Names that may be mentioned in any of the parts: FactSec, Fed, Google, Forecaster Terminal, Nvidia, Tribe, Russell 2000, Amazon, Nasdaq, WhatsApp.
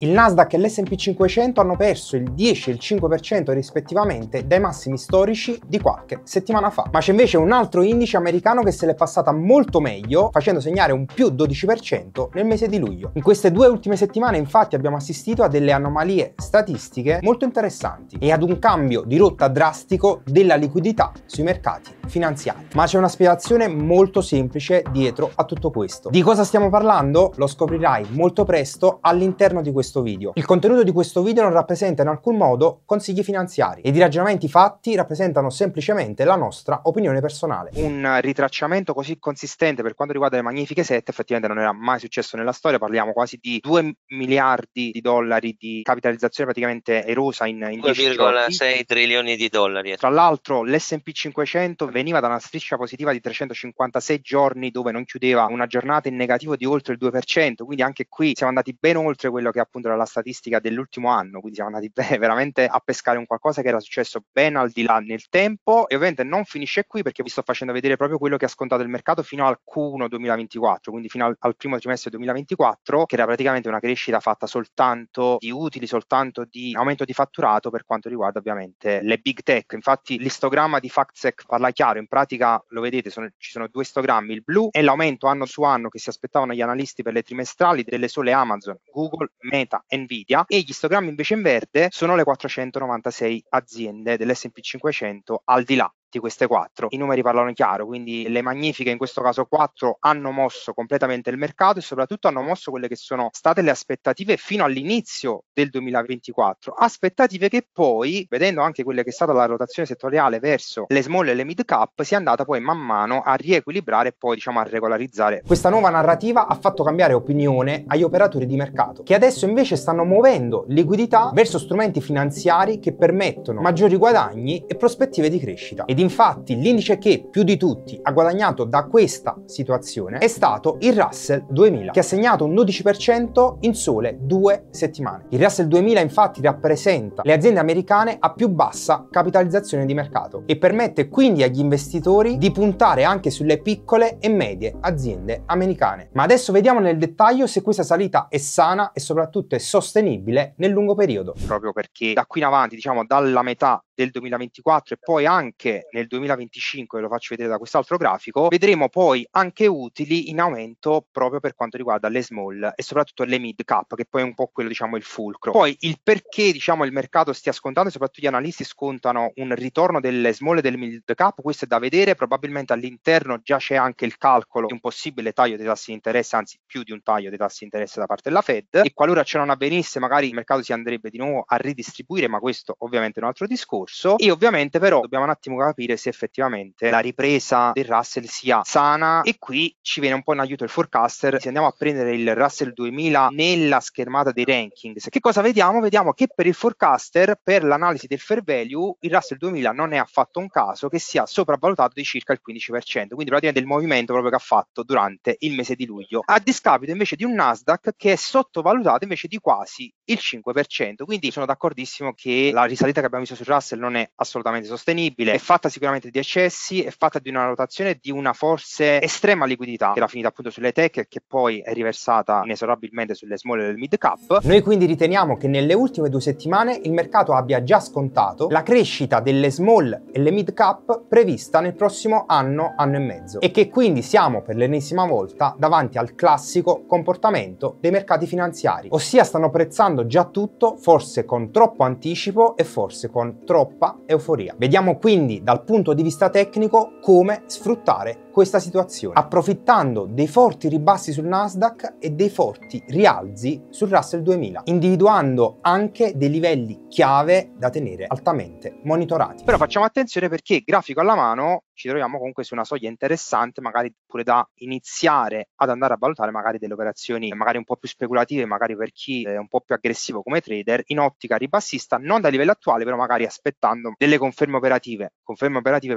Il Nasdaq e l'S&P 500 hanno perso il 10 e il 5% rispettivamente dai massimi storici di qualche settimana fa, ma c'è invece un altro indice americano che se l'è passata molto meglio, facendo segnare un più 12% nel mese di luglio. In queste due ultime settimane infatti abbiamo assistito a delle anomalie statistiche molto interessanti e ad un cambio di rotta drastico della liquidità sui mercati finanziari. Ma c'è una spiegazione molto semplice dietro a tutto questo. Di cosa stiamo parlando? Lo scoprirai molto presto all'interno di questo video. Il contenuto di questo video non rappresenta in alcun modo consigli finanziari ed i ragionamenti fatti rappresentano semplicemente la nostra opinione personale. Un ritracciamento così consistente per quanto riguarda le magnifiche 7 effettivamente non era mai successo nella storia, parliamo quasi di 2 miliardi di dollari di capitalizzazione praticamente erosa in 2,6 trilioni di dollari. Tra l'altro l'S&P 500 veniva da una striscia positiva di 356 giorni dove non chiudeva una giornata in negativo di oltre il 2%, quindi anche qui siamo andati ben oltre quello che appunto era la statistica dell'ultimo anno, quindi siamo andati veramente a pescare un qualcosa che era successo ben al di là nel tempo. E ovviamente non finisce qui, perché vi sto facendo vedere proprio quello che ha scontato il mercato fino al Q1 2024, quindi fino al primo trimestre 2024, che era praticamente una crescita fatta soltanto di utili, soltanto di aumento di fatturato per quanto riguarda ovviamente le big tech. Infatti l'istogramma di FactSec parla chiaro, in pratica lo vedete, ci sono due istogrammi, il blu è l'aumento anno su anno che si aspettavano gli analisti per le trimestrali delle sole Amazon, Google, Meta, Nvidia, e gli istogrammi invece in verde sono le 496 aziende dell'S&P 500 al di là di queste 4. I numeri parlano chiaro, quindi le magnifiche, in questo caso 4, hanno mosso completamente il mercato e soprattutto hanno mosso quelle che sono state le aspettative fino all'inizio del 2024, aspettative che poi, vedendo anche quella che è stata la rotazione settoriale verso le small e le mid cap, si è andata poi man mano a riequilibrare e poi diciamo a regolarizzare. Questa nuova narrativa ha fatto cambiare opinione agli operatori di mercato, che adesso invece stanno muovendo liquidità verso strumenti finanziari che permettono maggiori guadagni e prospettive di crescita. Ed infatti l'indice che più di tutti ha guadagnato da questa situazione è stato il Russell 2000, che ha segnato un 12% in sole 2 settimane. Il Russell 2000 infatti rappresenta le aziende americane a più bassa capitalizzazione di mercato e permette quindi agli investitori di puntare anche sulle piccole e medie aziende americane. Ma adesso vediamo nel dettaglio se questa salita è sana e soprattutto è sostenibile nel lungo periodo. Proprio perché da qui in avanti, diciamo dalla metà del 2024 e poi anche nel 2025, lo faccio vedere da quest'altro grafico, vedremo poi anche utili in aumento proprio per quanto riguarda le small e soprattutto le mid cap, che poi è un po' quello diciamo il fulcro. Poi il perché diciamo il mercato stia scontando, soprattutto gli analisti scontano un ritorno delle small e delle mid cap, questo è da vedere, probabilmente all'interno già c'è anche il calcolo di un possibile taglio dei tassi di interesse, anzi più di un taglio dei tassi di interesse da parte della Fed, e qualora ciò non avvenisse magari il mercato si andrebbe di nuovo a ridistribuire, ma questo ovviamente è un altro discorso. E ovviamente però dobbiamo un attimo capire se effettivamente la ripresa del Russell sia sana, e qui ci viene un po' in aiuto il forecaster. Se andiamo a prendere il Russell 2000 nella schermata dei rankings, che cosa vediamo? Vediamo che per il forecaster, per l'analisi del fair value, il Russell 2000 non è affatto un caso che sia sopravvalutato di circa il 15%, quindi praticamente il movimento proprio che ha fatto durante il mese di luglio, a discapito invece di un Nasdaq che è sottovalutato invece di quasi il 5%. Quindi sono d'accordissimo che la risalita che abbiamo visto sul Russell non è assolutamente sostenibile, è fatta sicuramente di eccessi, è fatta di una rotazione, di una forse estrema liquidità che era finita appunto sulle tech e che poi è riversata inesorabilmente sulle small e le mid cap. Noi quindi riteniamo che nelle ultime 2 settimane il mercato abbia già scontato la crescita delle small e le mid cap prevista nel prossimo anno, anno e mezzo, e che quindi siamo per l'ennesima volta davanti al classico comportamento dei mercati finanziari, ossia stanno prezzando già tutto, forse con troppo anticipo e forse con troppa euforia. Vediamo quindi dal punto di vista tecnico come sfruttare questa situazione, approfittando dei forti ribassi sul Nasdaq e dei forti rialzi sul Russell 2000, individuando anche dei livelli chiave da tenere altamente monitorati. Però facciamo attenzione, perché grafico alla mano ci troviamo comunque su una soglia interessante, magari pure da iniziare ad andare a valutare magari delle operazioni magari un po' più speculative, magari per chi è un po' più aggressivo come trader, in ottica ribassista, non dal livello attuale, però magari aspettando delle conferme operative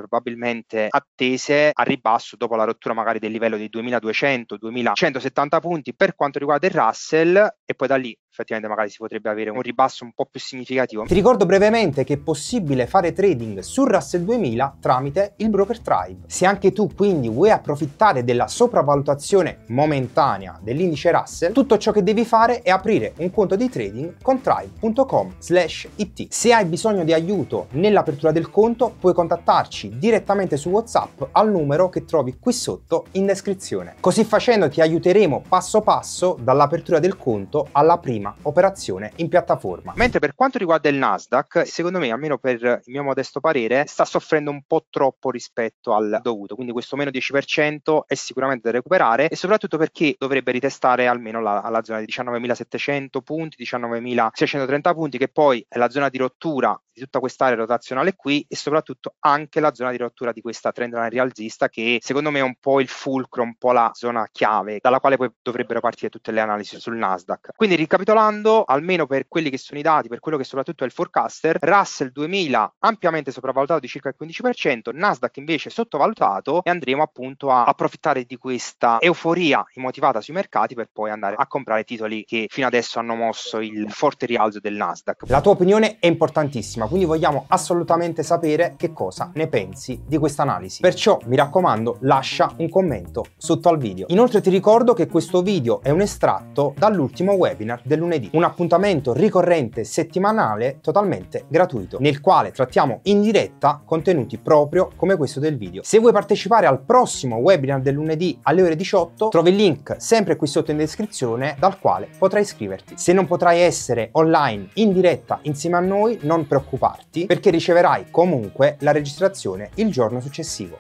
probabilmente attese a ribasso dopo la rottura magari del livello dei 2200-2170 punti per quanto riguarda il Russell, e poi da lì effettivamente magari si potrebbe avere un ribasso un po' più significativo. Ti ricordo brevemente che è possibile fare trading sul Russell 2000 tramite il broker Tribe. Se anche tu quindi vuoi approfittare della sopravvalutazione momentanea dell'indice Russell, tutto ciò che devi fare è aprire un conto di trading con tribe.com/it. Se hai bisogno di aiuto nell'apertura del conto, puoi contattarci direttamente su WhatsApp al numero che trovi qui sotto in descrizione. Così facendo ti aiuteremo passo passo dall'apertura del conto alla prima operazione in piattaforma. Mentre per quanto riguarda il Nasdaq, secondo me, almeno per il mio modesto parere, sta soffrendo un po' troppo rispetto al dovuto, quindi questo meno 10% è sicuramente da recuperare, e soprattutto perché dovrebbe ritestare almeno alla zona di 19.700 punti, 19.630 punti, che poi è la zona di rottura di tutta quest'area rotazionale qui, e soprattutto anche la zona di rottura di questa trendline rialzista, che secondo me è un po' il fulcro, un po' la zona chiave dalla quale poi dovrebbero partire tutte le analisi sul Nasdaq. Quindi, ricapitolando, almeno per quelli che sono i dati, per quello che soprattutto è il forecaster, Russell 2000 ampiamente sopravvalutato di circa il 15%, Nasdaq invece sottovalutato, e andremo appunto a approfittare di questa euforia immotivata sui mercati per poi andare a comprare titoli che fino adesso hanno mosso il forte rialzo del Nasdaq. La tua opinione è importantissima, quindi vogliamo assolutamente sapere che cosa ne pensi di questa analisi. Perciò mi raccomando, lascia un commento sotto al video. Inoltre ti ricordo che questo video è un estratto dall'ultimo webinar del lunedì, un appuntamento ricorrente settimanale totalmente gratuito, nel quale trattiamo in diretta contenuti proprio come questo del video. Se vuoi partecipare al prossimo webinar del lunedì alle ore 18, trovi il link sempre qui sotto in descrizione dal quale potrai iscriverti. Se non potrai essere online in diretta insieme a noi, non preoccuparti, perché riceverai comunque la registrazione il giorno successivo.